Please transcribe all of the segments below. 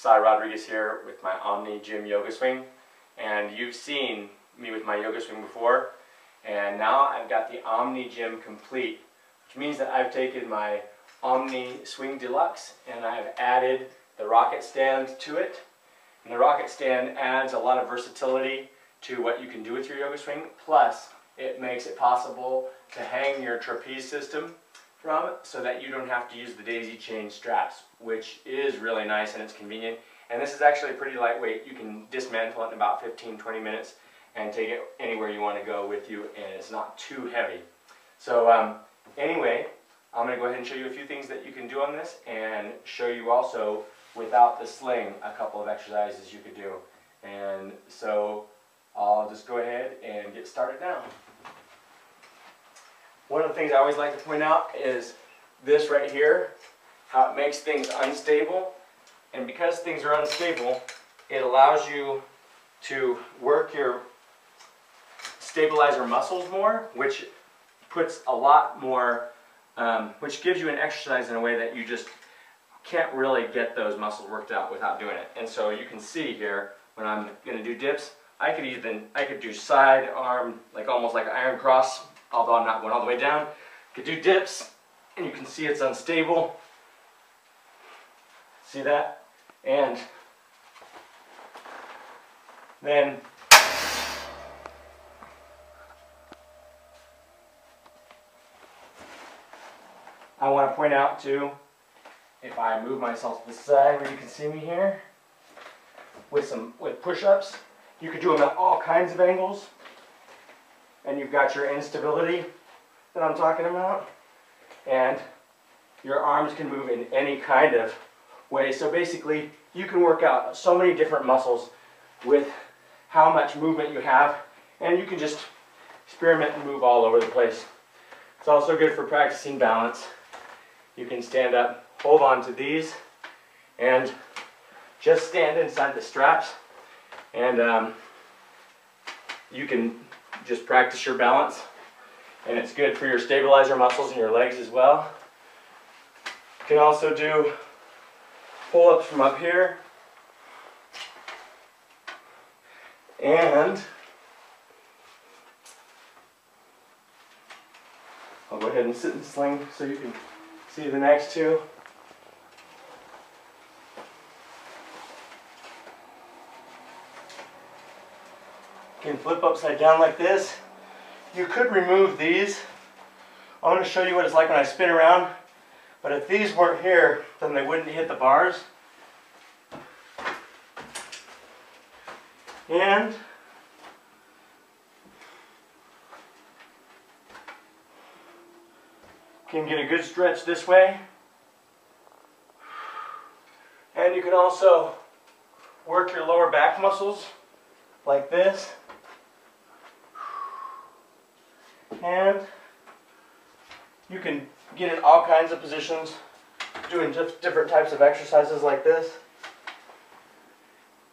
Sai Rodriguez here with my Omni Gym Yoga Swing, and you've seen me with my yoga swing before, and now I've got the Omni Gym Complete, which means that I've taken my Omni Swing Deluxe and I've added the Rock-It-Stand to it. And the Rock-It-Stand adds a lot of versatility to what you can do with your yoga swing, plus it makes it possible to hang your trapeze system from so that you don't have to use the daisy chain straps, which is really nice and it's convenient. And this is actually pretty lightweight. You can dismantle it in about 15-20 minutes and take it anywhere you want to go with you, and it's not too heavy. So anyway, I'm going to go ahead and show you a few things that you can do on this, and show you also without the sling a couple of exercises you could do. And so I'll just go ahead and get started now. One of the things I always like to point out is this right here, how it makes things unstable. And because things are unstable, it allows you to work your stabilizer muscles more, which puts a lot more, which gives you an exercise in a way that you just can't really get those muscles worked out without doing it. And so you can see here, when I'm going to do dips, I could do side arm, like almost like an iron cross, although I'm not going all the way down. I could do dips, and you can see it's unstable. See that? And then I want to point out too, if I move myself to the side where you can see me here, with push-ups, you could do them at all kinds of angles, and you've got your instability that I'm talking about, and your arms can move in any kind of way. So basically, you can work out so many different muscles with how much movement you have, and you can just experiment and move all over the place. It's also good for practicing balance. You can stand up, hold on to these, and just stand inside the straps, and you can just practice your balance, and it's good for your stabilizer muscles and your legs as well. You can also do pull-ups from up here, and I'll go ahead and sit in the sling so you can see the next two. You can flip upside down like this. You could remove these. I want to show you what it's like when I spin around, but if these weren't here, then they wouldn't hit the bars. And can get a good stretch this way. And you can also work your lower back muscles like this. And you can get in all kinds of positions doing just different types of exercises like this.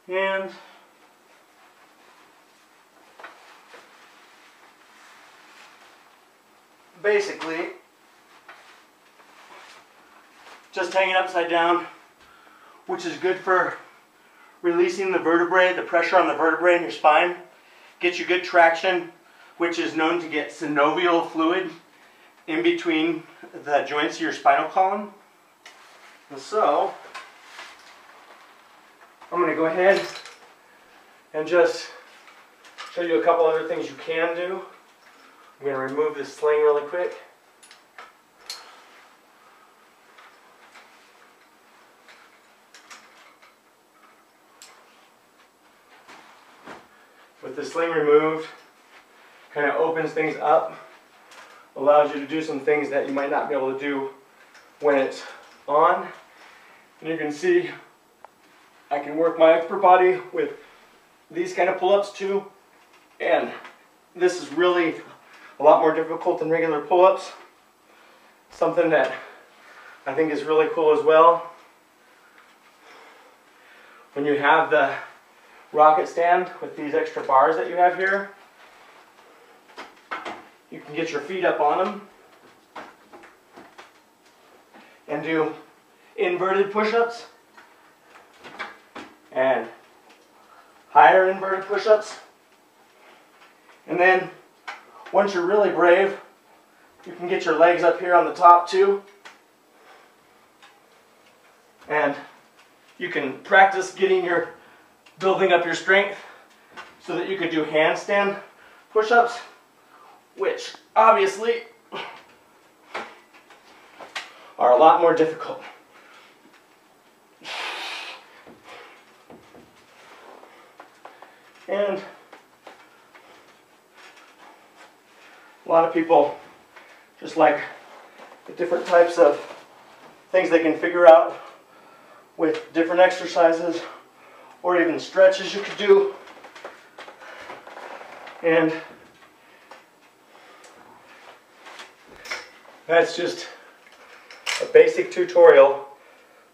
And basically, just hanging upside down, which is good for releasing the vertebrae, the pressure on the vertebrae in your spine. Gets you good traction, which is known to get synovial fluid in between the joints of your spinal column. And so, I'm going to go ahead and just show you a couple other things you can do. I'm going to remove this sling really quick. With the sling removed, kind of opens things up, allows you to do some things that you might not be able to do when it's on. And you can see I can work my upper body with these kind of pull-ups too. And this is really a lot more difficult than regular pull-ups. Something that I think is really cool as well. When you have the rocket stand with these extra bars that you have here, you can get your feet up on them and do inverted push-ups. and higher inverted push-ups. And then once you're really brave, you can get your legs up here on the top too. And you can practice building up your strength so that you could do handstand push-ups, which obviously are a lot more difficult. And a lot of people just like the different types of things they can figure out with different exercises or even stretches you could do. And that's just a basic tutorial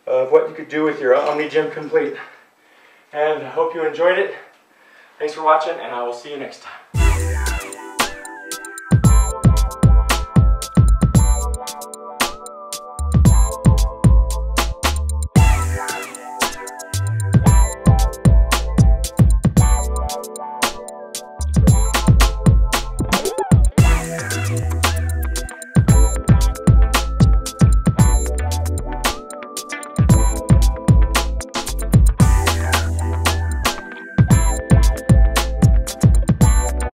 of what you could do with your Omni Gym Complete. And I hope you enjoyed it. Thanks for watching, and I will see you next time.